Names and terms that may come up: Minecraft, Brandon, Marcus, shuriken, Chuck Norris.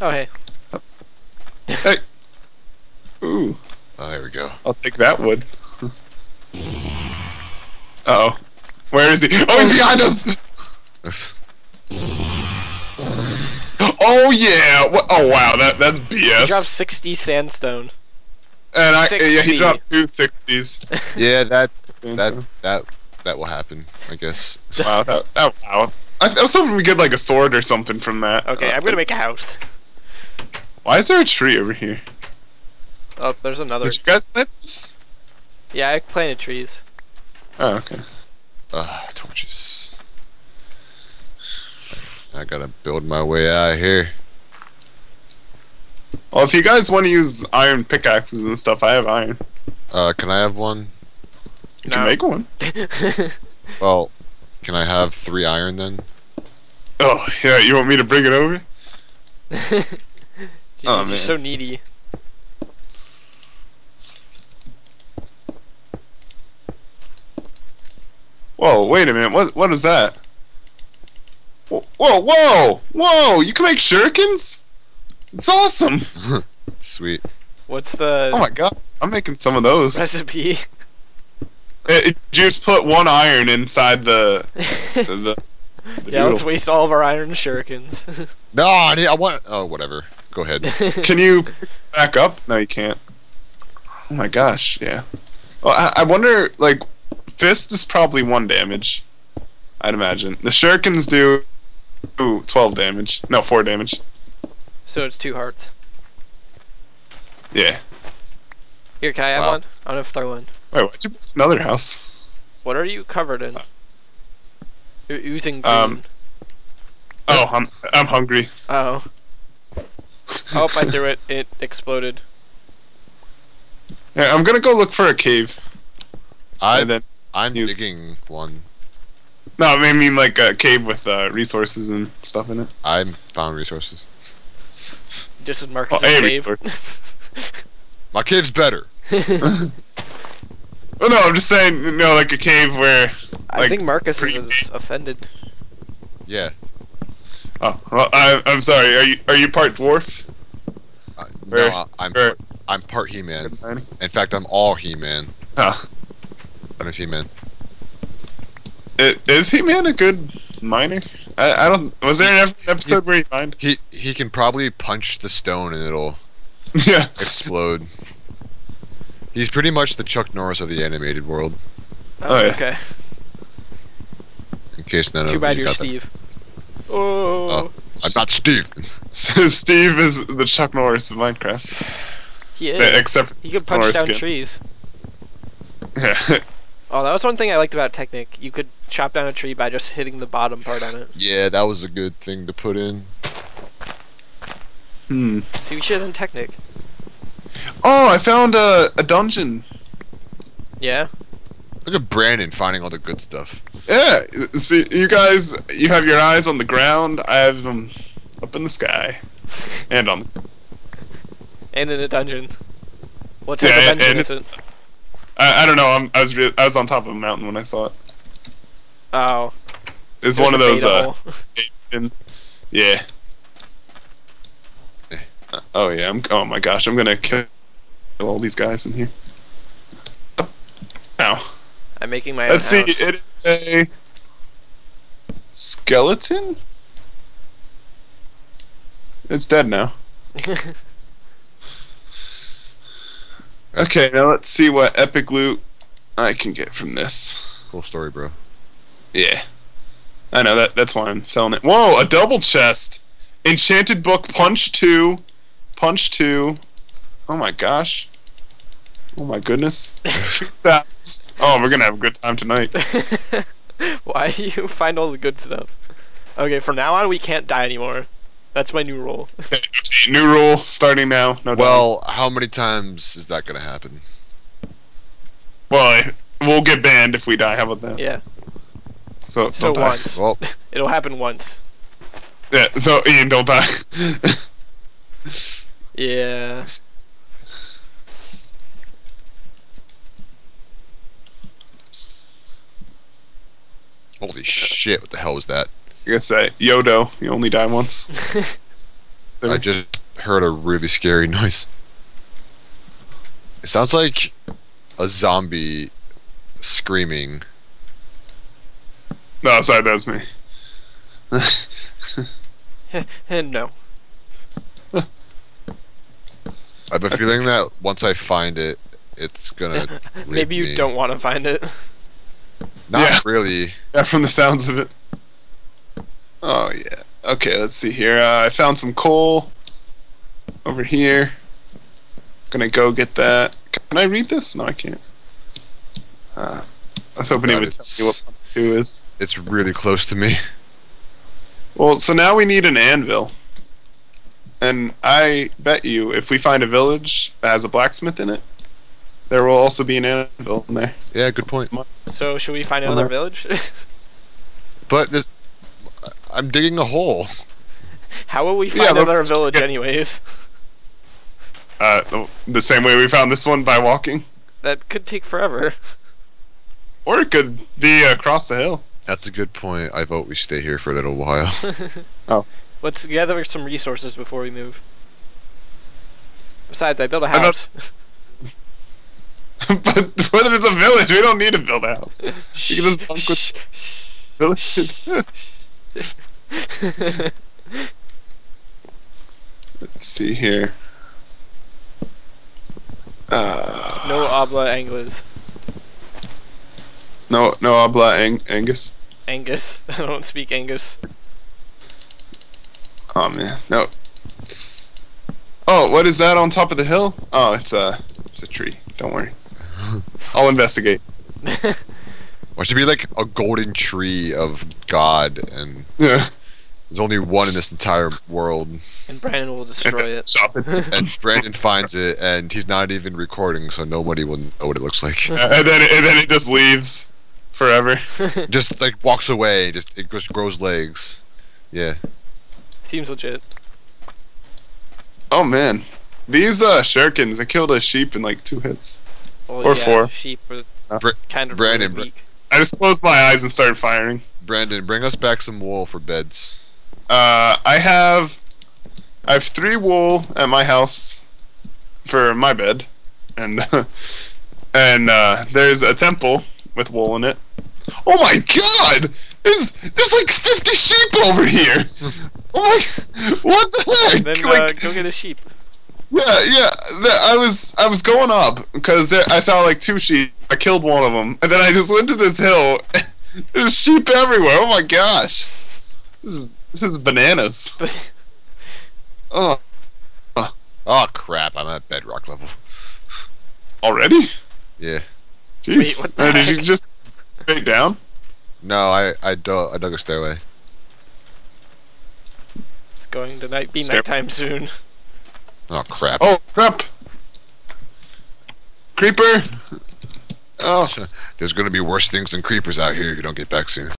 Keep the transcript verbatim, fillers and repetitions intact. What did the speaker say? Oh, hey. Oh. Hey. Ooh. Oh, here we go. I'll take that wood. Uh-oh. Where is he? Oh, he's behind us! Oh, yeah! What? Oh, wow, that that's B S. He dropped sixty sandstone. And I, sixty. Yeah, he dropped two sixties. Yeah, that, that, that, that will happen, I guess. Wow, that, that, wow. I was hoping we get, like, a sword or something from that. Okay, uh, I'm gonna make a house. Why is there a tree over here? Oh, there's another. Did you guys plant this? Yeah, I planted trees. Oh, okay. Ah, uh, torches. I gotta build my way out of here. Well, if you guys want to use iron pickaxes and stuff, I have iron. Uh, can I have one? You no. can make one. Well, can I have three iron then? Oh, yeah, you want me to bring it over? Jesus, oh, you're so needy. Whoa, wait a minute, what what is that? Whoa, whoa, whoa, you can make shurikens? It's awesome! Sweet. What's the... Oh my god, I'm making some of those. Recipe? It, it, just put one iron inside the... the, the, the yeah, let's waste all of our iron shurikens. No, I, I want... Oh, whatever. Go ahead. Can you back up? No, you can't. Oh my gosh, yeah. Well, I, I wonder, like... Fist is probably one damage, I'd imagine. The shurikens do ooh, twelve damage. No, four damage. So it's two hearts. Yeah. Here, can I have wow. one? I don't have to throw one. Wait, why'd you build another house? What are you covered in? You're oozing green. Um, oh, I'm, I'm hungry. Uh oh. Oh, I threw it. It exploded. Yeah, I'm gonna go look for a cave. I then I'm you... digging one. No, I mean like a cave with uh, resources and stuff in it. I found resources. Just as Marcus' oh, hey, cave. My cave's better. Well, no, I'm just saying, you know, like a cave where. I like, think Marcus is offended. Yeah. Oh well, I, I'm sorry. Are you are you part dwarf? Uh, no, or, I, I'm or... part, I'm part He-Man. In fact, I'm all He-Man. Huh. I don't see man. It, is He-Man a good miner? I, I don't. Was there an episode he, where he mined? He he can probably punch the stone and it'll yeah explode. He's pretty much the Chuck Norris of the animated world. Oh, oh yeah. Okay. In case none of you too bad you're Steve. That. Oh. Uh, I'm not Steve. So Steve is the Chuck Norris of Minecraft. He is. Except he can punch Norris down skin. trees. Yeah. Oh, that was one thing I liked about Technic. You could chop down a tree by just hitting the bottom part on it. Yeah, that was a good thing to put in. Hmm. So you should in Technic. Oh, I found a, a dungeon. Yeah? Look at Brandon finding all the good stuff. Yeah, see, you guys, you have your eyes on the ground, I have them up in the sky. And on the... And in a dungeon. What type yeah, of dungeon is it? I, I don't know. I'm, I was re I was on top of a mountain when I saw it. Oh. It was one of those. Uh, yeah. Uh, oh yeah. I'm. Oh my gosh. I'm gonna kill all these guys in here. Ow. I'm making my. Let's own see. House. It is a skeleton. It's dead now. Okay, now let's see what epic loot I can get from this. Cool story, bro. Yeah. I know, that. that's why I'm telling it. Whoa, a double chest! Enchanted book, punch two. Punch two. Oh my gosh. Oh my goodness. Oh, we're gonna have a good time tonight. Why do you find all the good stuff? Okay, from now on we can't die anymore. That's my new rule. New rule starting now. No well, doubt. How many times is that gonna happen? Well, we'll get banned if we die. How about that? Yeah. So so die. once. Well, it'll happen once. Yeah. So Ian, don't die. Yeah. Holy shit! What the hell was that? I guess I Yodo. You only die once. Really? I just heard a really scary noise. It sounds like a zombie screaming. No, sorry, that's me. No. I have a okay. feeling that once I find it, it's gonna. Maybe you me. don't want to find it. Not yeah. really. Yeah, from the sounds of it. Oh yeah. Okay, let's see here. Uh, I found some coal over here. Gonna go get that. Can I read this? No, I can't. Uh, I was hoping God, he would tell me what one two is. It's really close to me. Well, so now we need an anvil. And I bet you, if we find a village that has a blacksmith in it, there will also be an anvil in there. Yeah, good point. So, should we find another uh-huh. village? But there's... I'm digging a hole. How will we find yeah, another village anyways? Uh, the same way we found this one, by walking? That could take forever. Or it could be across the hill. That's a good point. I vote we stay here for a little while. Oh. Let's gather some resources before we move. Besides, I built a house. But whether it's a village, we don't need to build a house. We can just bunk with villages. Let's see here. Uh, no obla Angus. No, no obla ang Angus. Angus, I don't speak Angus. Oh man, no. Oh, what is that on top of the hill? Oh, it's a, it's a tree. Don't worry. I'll investigate. Or it should be like a golden tree of God, and yeah. there's only one in this entire world. And Brandon will destroy it. Stop it. And Brandon finds it, and he's not even recording, so nobody will know what it looks like. Uh, and then, and then it just leaves forever. Just like walks away. Just it just grows legs. Yeah. Seems legit. Oh man, these uh shurikens, they killed a sheep in like two hits, well, or yeah, four. Sheep were Br kind of Brandon. Really weak. I just closed my eyes and started firing. Brandon, bring us back some wool for beds. Uh, I have, I have three wool at my house for my bed, and and uh, there's a temple with wool in it. Oh my God! There's there's like fifty sheep over here. Oh my! What the heck? Then uh, like, go get a sheep. Yeah, yeah. I was I was going up because there, I saw like two sheep. I killed one of them, and then I just went to this hill. There's sheep everywhere. Oh my gosh, this is this is bananas. Oh, oh, oh crap! I'm at bedrock level already. Yeah. Jeez. Wait, what the heck? Did you just dig down? No, I I dug, I dug a stairway. It's going to night be Stair nighttime soon. Oh crap! Oh crap! Creeper! Oh, there's gonna be worse things than creepers out here if you don't get back soon.